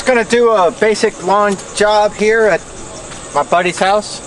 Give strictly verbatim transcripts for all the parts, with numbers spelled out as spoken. just gonna do a basic lawn job here at my buddy's house.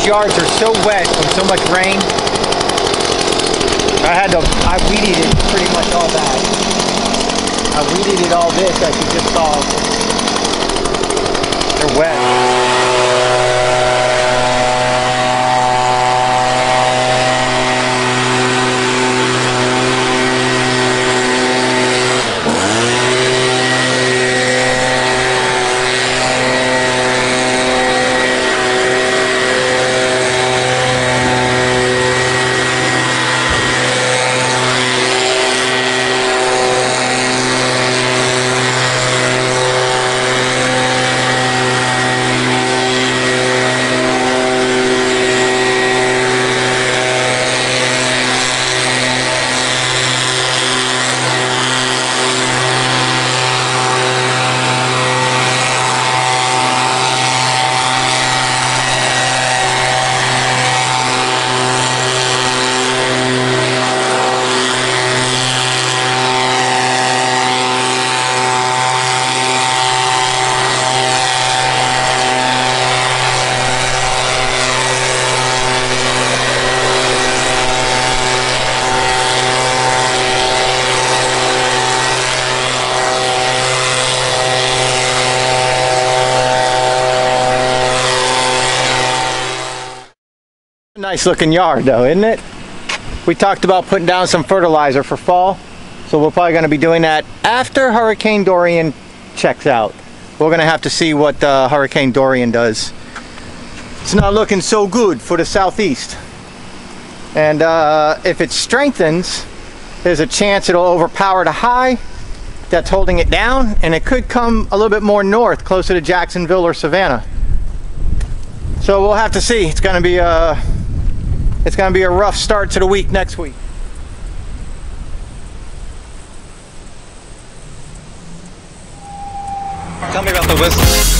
Those yards are so wet from so much rain. I had to, I weeded it pretty much all that. I weeded it all this as you just saw. They're wet. Nice looking yard though, isn't it? We talked about putting down some fertilizer for fall, so we're probably going to be doing that after Hurricane Dorian checks out. We're going to have to see what uh, Hurricane Dorian does. It's not looking so good for the southeast, and uh, if it strengthens, there's a chance it'll overpower the high that's holding it down, and it could come a little bit more north, closer to Jacksonville or Savannah. So we'll have to see. It's going to be a uh, It's going to be a rough start to the week next week. Tell me about the whistle.